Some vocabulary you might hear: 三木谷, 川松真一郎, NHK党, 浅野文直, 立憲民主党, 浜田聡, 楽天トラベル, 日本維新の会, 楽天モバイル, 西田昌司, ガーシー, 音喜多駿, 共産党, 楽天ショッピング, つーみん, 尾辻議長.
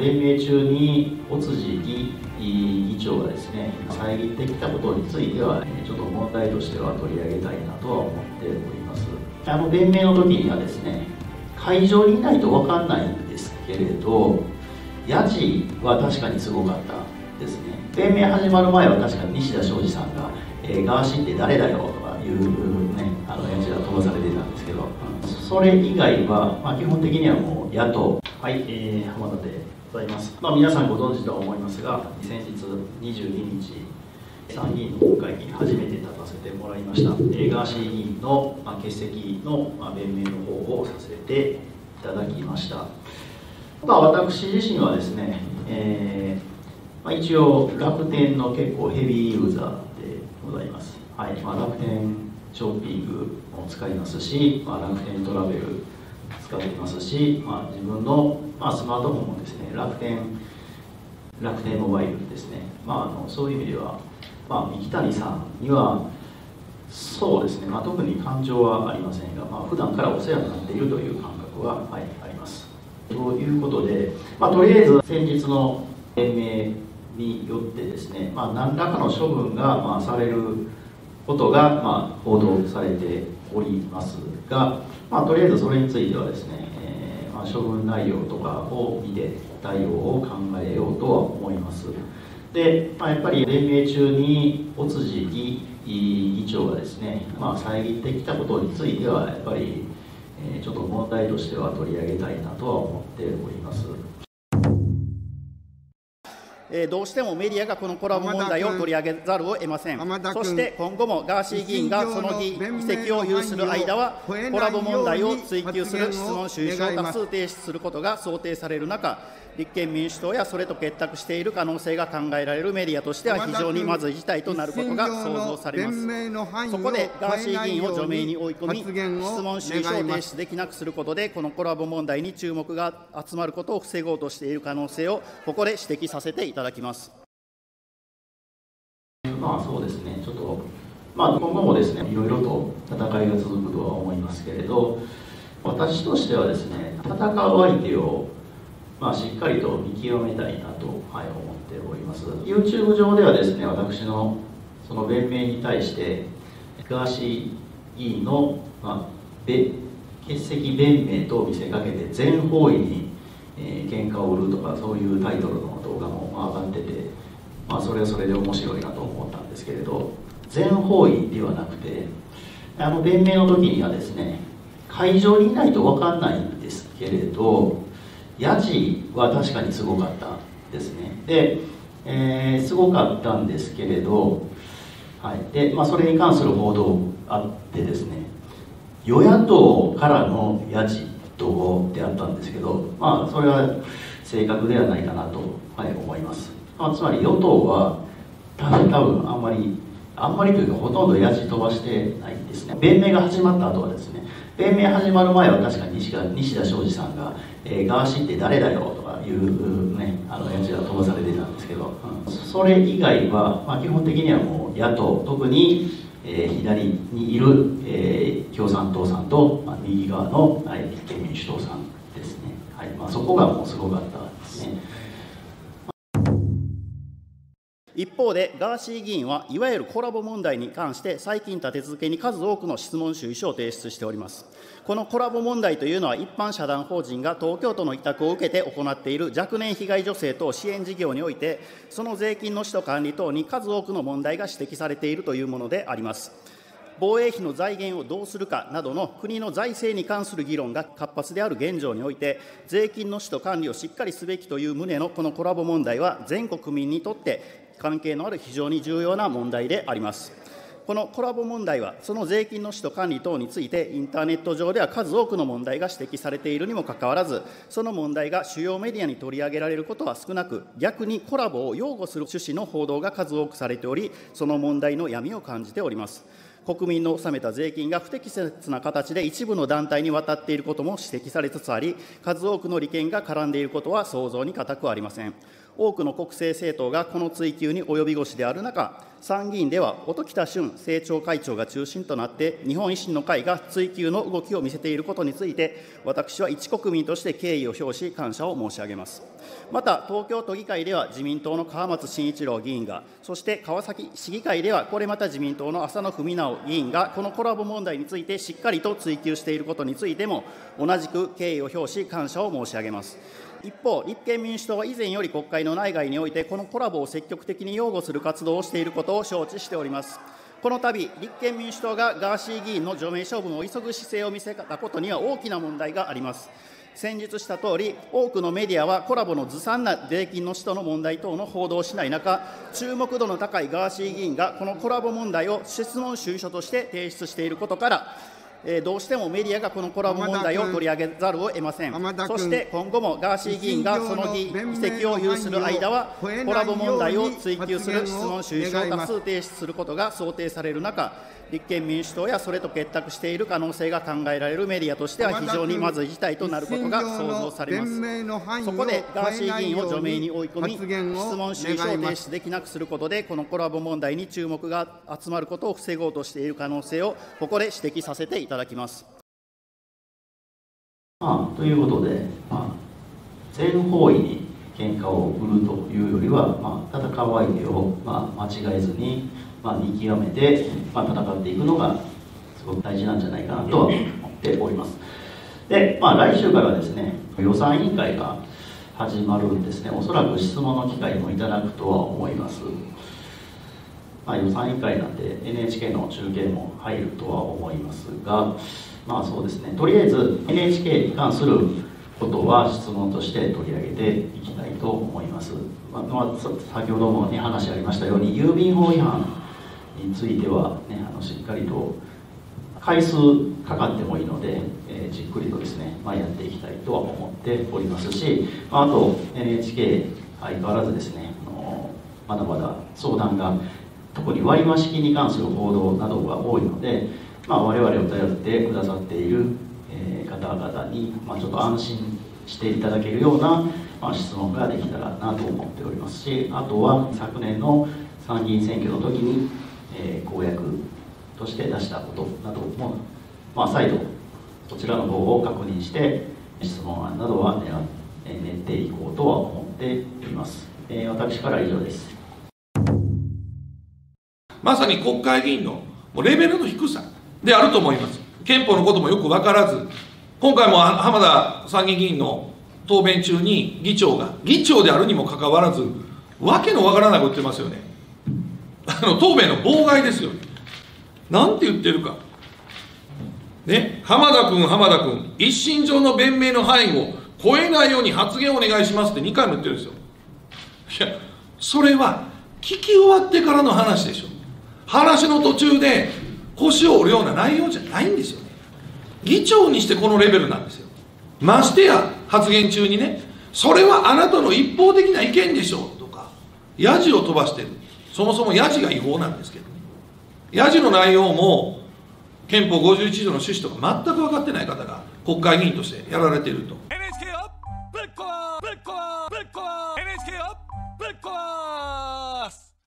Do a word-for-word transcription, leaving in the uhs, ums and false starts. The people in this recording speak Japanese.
連盟中に尾辻議長がですね、遮ってきたことについては、ちょっと問題としては取り上げたいなとは思っております。あの連盟の時にはですね、会場にいないと分かんないんですけれど、やじは確かにすごかったですね。連盟始まる前は確かに西田昌司さんが、えー、ガーシーって誰だよとかいうね、あのやじが飛ばされてたんですけど、それ以外は、まあ、基本的にはもう野党、はい、えー、浜田で。まあ皆さんご存知とは思いますが、先日にじゅうににち、参議院の本会議に初めて立たせてもらいました、ガーシー議員の欠席の弁明の方をさせていただきました。まあ、私自身はですね、えーまあ、一応、楽天の結構ヘビーユーザーでございます。はい、まあ、楽天ショッピングも使いますし、まあ、楽天トラベル使ってますし、まあ、自分のまあスマートフォンもですね、楽天、楽天モバイルですね、まあ、あのそういう意味では、まあ、三木谷さんには、そうですね、まあ、特に感情はありませんが、まあ普段からお世話になっているという感覚は、はい、あります。ということで、まあ、とりあえず先日の連盟によってですね、まあ、何らかの処分がまあされることがまあ報道されておりますが、まあ、とりあえずそれについてはですね、処分内容とかを見て対応を考えようとは思います。で、まあ、やっぱり連盟中に尾辻議長がですね、まあ、遮ってきたことについてはやっぱりちょっと問題としては取り上げたいなとは思っております。どうしてもメディアがこのコラム問題を取り上げざるを得ません。そして今後もガーシー議員がその議席を有する間は、コラム問題を追及する質問収集を多数提出することが想定される中、立憲民主党やそれと結託している可能性が考えられるメディアとしては非常にまずい事態となることが想像されます。そこでガーシー議員を除名に追い込み、質問収集を提出できなくすることで、このコラム問題に注目が集まることを防ごうとしている可能性をここで指摘させていただきます。いただきます。まあそうですね、ちょっと、まあ、今後もですね、いろいろと戦いが続くとは思いますけれど、私としてはですね、戦う相手を、まあ、しっかりと見極めたいなと、はい、思っております。YouTube 上ではですね、私のその弁明に対して、ガーシー議員の、まあ、欠席弁明と見せかけて、全方位に、えー、喧嘩を売るとか、そういうタイトルの動画も上がってて、まあ、それはそれで面白いなと思ったんですけれど、全方位ではなくて、あの弁明の時にはですね、会場にいないと分かんないんですけれど、やじは確かにすごかったですね。で、えー、すごかったんですけれど、はい、で、まあ、それに関する報道あってですね、与野党からのやじ動画であったんですけど、まあ、それは正確ではないかなと、はい、思います。まあ、つまり与党は多分あんまりあんまりというかほとんどやじ飛ばしてないんですね。弁明が始まった後はですね、弁明始まる前は確かに西田昌司さんが、えー、ガーシーって誰だよとかいうね、あのやじが飛ばされてたんですけど、うん、それ以外は、まあ、基本的にはもう野党、特にえー、左にいる、えー、共産党さんと、まあ、右側の、はい、立憲民主党さんですね、はい、まあ、そこがもうすごかったですね。一方で、ガーシー議員はいわゆるコラボ問題に関して、最近立て続けに数多くの質問収書を提出しております。このコラボ問題というのは、一般社団法人が東京都の委託を受けて行っている若年被害女性等支援事業において、その税金の使途管理等に数多くの問題が指摘されているというものであります。防衛費の財源をどうするかなどの国の財政に関する議論が活発である現状において、税金の使途管理をしっかりすべきという旨のこのコラボ問題は、全国民にとって、関係のある非常に重要な問題であります。このコラボ問題は、その税金の使途管理等について、インターネット上では数多くの問題が指摘されているにもかかわらず、その問題が主要メディアに取り上げられることは少なく、逆にコラボを擁護する趣旨の報道が数多くされており、その問題の闇を感じております。国民の納めた税金が不適切な形で一部の団体に渡っていることも指摘されつつあり、数多くの利権が絡んでいることは想像に難くありません。多くの国政政党がこの追及に及び腰である中、参議院では音喜多駿政調会長が中心となって、日本維新の会が追及の動きを見せていることについて、私は一国民として敬意を表し、感謝を申し上げます。また、東京都議会では自民党の川松真一郎議員が、そして川崎市議会では、これまた自民党の浅野文直議員が、このコラボ問題についてしっかりと追及していることについても、同じく敬意を表し、感謝を申し上げます。一方、立憲民主党は以前より国会の内外において、このコラボを積極的に擁護する活動をしていることを承知しております。この度、立憲民主党がガーシー議員の除名処分を急ぐ姿勢を見せたことには大きな問題があります。先日したとおり、多くのメディアはコラボのずさんな税金の使途の問題等の報道をしない中、注目度の高いガーシー議員がこのコラボ問題を質問主意書として提出していることから、どうしてもメディアがこのコラボ問題を取り上げざるを得ません。そして今後もガーシー議員がその議席を有する間は、コラボ問題を追及する質問主意書を多数提出することが想定される中、立憲民主党やそれと結託している可能性が考えられるメディアとしては非常にまずい事態となることが想像されます。そこでガーシー議員を除名に追い込み、質問主意書を提出できなくすることで、このコラボ問題に注目が集まることを防ごうとしている可能性をここで指摘させていただきます。いただきます。まあ、ということで、まあ、全方位に喧嘩を売るというよりは、まあ、戦う相手を、まあ、間違えずに、まあ、見極めて、まあ、戦っていくのがすごく大事なんじゃないかなとは思っております。で、まあ、来週からですね、予算委員会が始まるんですね。おそらく質問の機会もいただくとは思います。まあ、予算委員会なんで エヌエイチケー の中継も入るとは思いますが、まあそうですね、とりあえず エヌエイチケー に関することは質問として取り上げていきたいと思います。まあまあ、先ほども、ね、話ありましたように、郵便法違反については、ね、あのしっかりと回数かかってもいいので、えー、じっくりとですね、まあ、やっていきたいとは思っておりますし、まあ、あと エヌエイチケー 相変わらずですね、あのまだまだ相談が特に割増金に関する報道などが多いので、まあ、我々を頼ってくださっている方々に、まあ、ちょっと安心していただけるような、まあ、質問ができたらなと思っておりますし、あとは昨年の参議院選挙の時に、えー、公約として出したことなども、まあ、再度こちらの方を確認して質問案などは練っていこうとは思っています。えー、私から以上です。まさに国会議員のレベルの低さであると思います。憲法のこともよく分からず、今回も浜田参議院議員の答弁中に議長が、議長であるにもかかわらず、わけのわからないこと言ってますよね。あの答弁の妨害ですよね。なんて言ってるか。ね、浜田君、浜田君、一身上の弁明の範囲を超えないように発言をお願いしますってにかいも言ってるんですよ。いや、それは聞き終わってからの話でしょ。話の途中で腰を折るような内容じゃないんですよね。議長にしてこのレベルなんですよ。ましてや発言中にね、それはあなたの一方的な意見でしょうとか、ヤジを飛ばしてる。そもそもヤジが違法なんですけどね。ヤジの内容も憲法ごじゅういち条の趣旨とか全く分かってない方が国会議員としてやられていると。